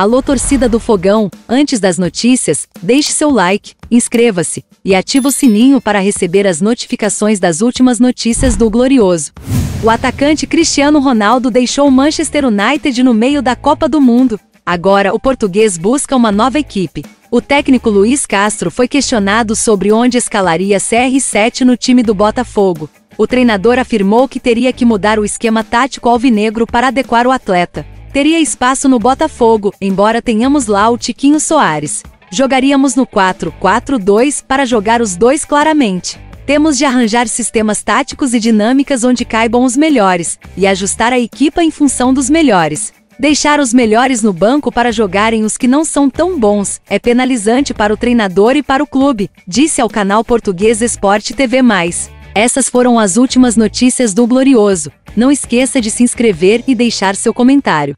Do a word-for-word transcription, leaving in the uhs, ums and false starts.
Alô, torcida do Fogão, antes das notícias, deixe seu like, inscreva-se e ative o sininho para receber as notificações das últimas notícias do Glorioso. O atacante Cristiano Ronaldo deixou o Manchester United no meio da Copa do Mundo. Agora o português busca uma nova equipe. O técnico Luís Castro foi questionado sobre onde escalaria C R sete no time do Botafogo. O treinador afirmou que teria que mudar o esquema tático alvinegro para adequar o atleta. Teria espaço no Botafogo, embora tenhamos lá o Tiquinho Soares. Jogaríamos no quatro quatro dois para jogar os dois claramente. Temos de arranjar sistemas táticos e dinâmicas onde caibam os melhores, e ajustar a equipa em função dos melhores. Deixar os melhores no banco para jogarem os que não são tão bons é penalizante para o treinador e para o clube, disse ao canal português Esporte T V mais. Essas foram as últimas notícias do Glorioso. Não esqueça de se inscrever e deixar seu comentário.